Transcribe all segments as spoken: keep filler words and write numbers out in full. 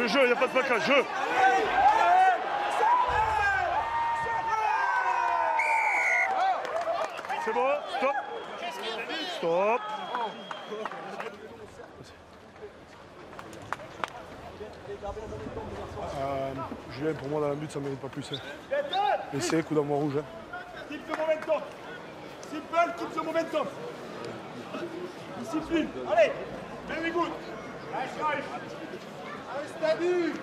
Je jeu, il n'y a pas de plaquage, jeu. C'est bon, stop. Stop. Euh, Julien, pour moi, dans la but, ça ne mérite pas plus. Et c'est coup d'envoi rouge. Keep the momentum. Simple, keep the momentum. Discipline. Allez, very good. Nice, nice. Salut.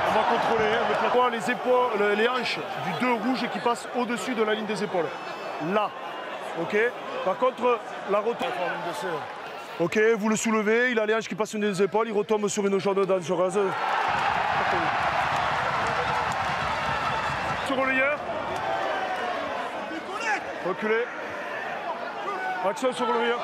On va contrôler avec la poids, les épaules, les hanches du deux rouge qui passe au-dessus de la ligne des épaules. Là. OK. Par contre, la retourne. OK, vous le soulevez, il a les hanches qui passent au-dessus des épaules, il retombe sur une jambe dangereuse. Relayeur. Reculé. Action sur le relayeur.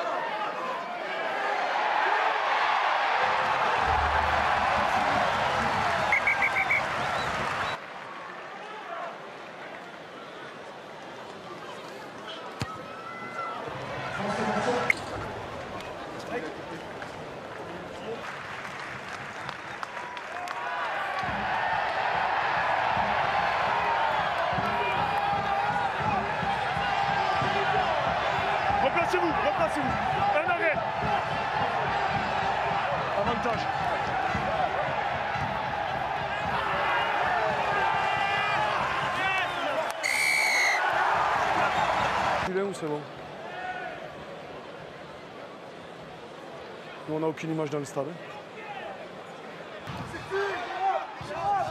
Replacez-vous, replacez-vous. Un arrêt. Avantage. Tu l'as ou c'est bon? Nous, on n'a aucune image dans le stade. Hein.